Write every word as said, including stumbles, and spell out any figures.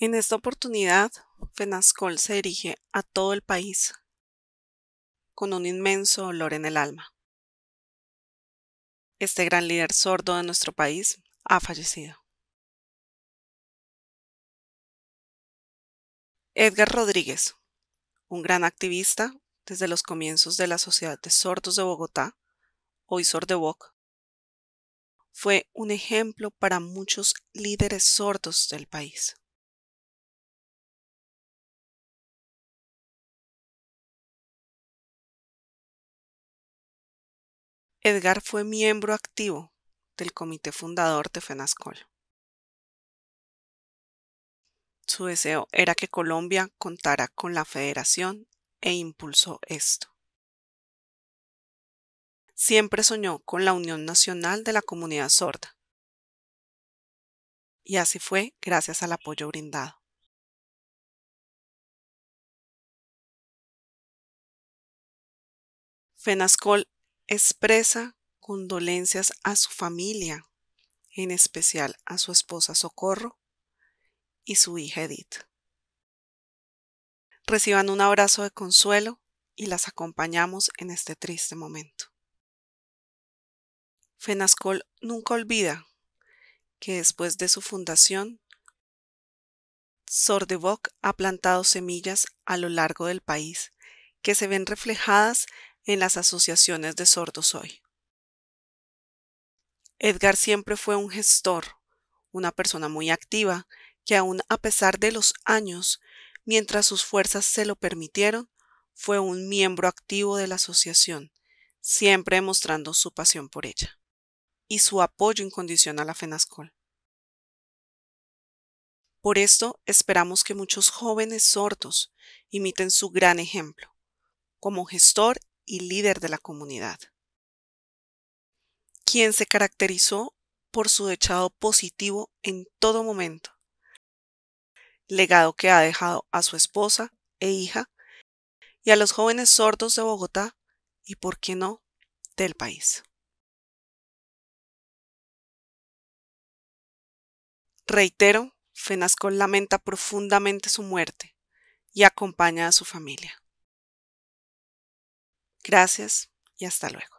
En esta oportunidad, FENASCOL se dirige a todo el país con un inmenso dolor en el alma. Este gran líder sordo de nuestro país ha fallecido. Edgar Rodríguez, un gran activista desde los comienzos de la Sociedad de Sordos de Bogotá, hoy Sordevoc, fue un ejemplo para muchos líderes sordos del país. Edgar fue miembro activo del comité fundador de FENASCOL. Su deseo era que Colombia contara con la federación e impulsó esto. Siempre soñó con la Unión Nacional de la Comunidad Sorda. Y así fue gracias al apoyo brindado. FENASCOL expresa condolencias a su familia, en especial a su esposa Socorro y su hija Edith. Reciban un abrazo de consuelo y las acompañamos en este triste momento. FENASCOL nunca olvida que después de su fundación, Sordevoc ha plantado semillas a lo largo del país que se ven reflejadas en las asociaciones de sordos hoy. Edgar siempre fue un gestor, una persona muy activa, que aún a pesar de los años, mientras sus fuerzas se lo permitieron, fue un miembro activo de la asociación, siempre demostrando su pasión por ella y su apoyo incondicional a FENASCOL. Por esto esperamos que muchos jóvenes sordos imiten su gran ejemplo, como gestor y líder de la comunidad, quien se caracterizó por su echado positivo en todo momento, legado que ha dejado a su esposa e hija y a los jóvenes sordos de Bogotá y, por qué no, del país. Reitero, FENASCOL lamenta profundamente su muerte y acompaña a su familia. Gracias y hasta luego.